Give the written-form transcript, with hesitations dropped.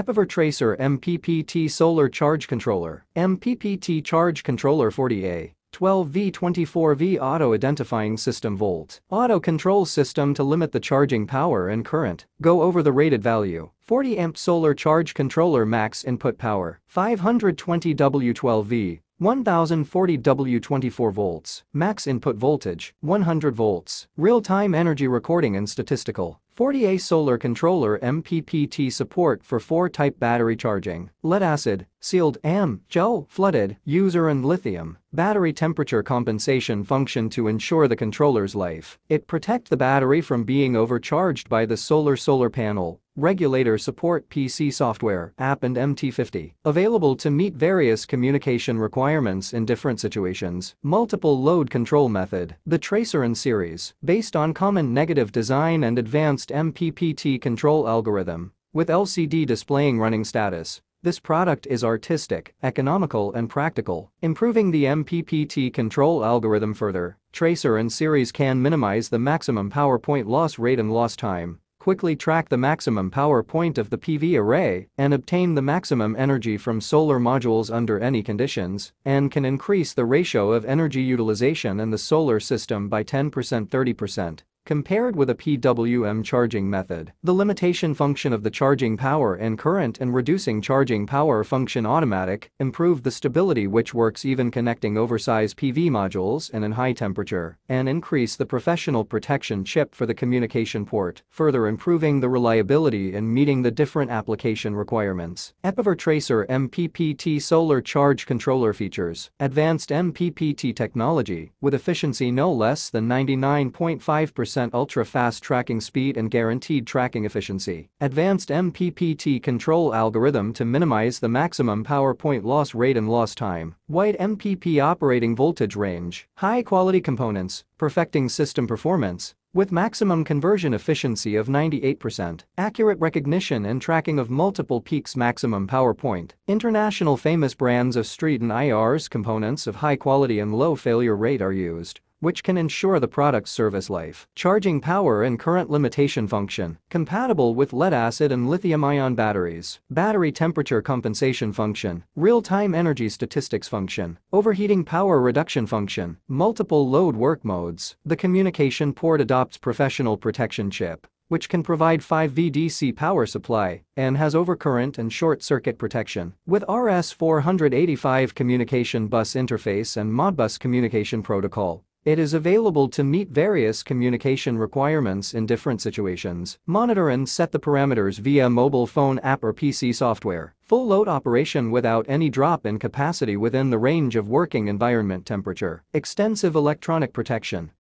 EPEVER Tracer MPPT Solar Charge Controller, MPPT Charge Controller 40A. 12V24V Auto Identifying System Volt. Auto control system to limit the charging power and current. Go over the rated value. 40 amp solar charge controller max input power. 520W12V. 1040W24 volts. Max input voltage. 100 volts. Real-time energy recording and statistical. 40A solar controller MPPT support for 4-type battery charging, lead-acid, sealed, gel, flooded, user and lithium. Battery temperature compensation function to ensure the controller's life. It protect the battery from being overcharged by the solar panel. Regulator support PC software, app and MT50. Available to meet various communication requirements in different situations. Multiple load control method. The Tracer and series, based on common negative design and advanced MPPT control algorithm, with LCD displaying running status. This product is artistic, economical and practical. Improving the MPPT control algorithm further, Tracer and series can minimize the maximum power point loss rate and loss time. Quickly track the maximum power point of the PV array and obtain the maximum energy from solar modules under any conditions, and can increase the ratio of energy utilization in the solar system by 10%–30%, compared with a PWM charging method. The limitation function of the charging power and current and reducing charging power function automatic, improve the stability which works even connecting oversized PV modules and in high temperature, and increase the professional protection chip for the communication port, further improving the reliability and meeting the different application requirements. EPEVER Tracer MPPT Solar Charge Controller features advanced MPPT technology with efficiency no less than 99.5% ultra-fast tracking speed and guaranteed tracking efficiency. Advanced MPPT control algorithm to minimize the maximum power point loss rate and loss time. Wide MPP operating voltage range. High-quality components, perfecting system performance, with maximum conversion efficiency of 98%, accurate recognition and tracking of multiple peaks, maximum power point. International famous brands of street and IR's components of high quality and low failure rate are used, which can ensure the product's service life. Charging power and current limitation function, compatible with lead-acid and lithium-ion batteries. Battery temperature compensation function, real-time energy statistics function, overheating power reduction function, multiple load work modes. The communication port adopts professional protection chip, which can provide 5V DC power supply and has overcurrent and short-circuit protection. With RS-485 communication bus interface and Modbus communication protocol, it is available to meet various communication requirements in different situations. Monitor and set the parameters via mobile phone app or PC software. Full load operation without any drop in capacity within the range of working environment temperature. Extensive electronic protection.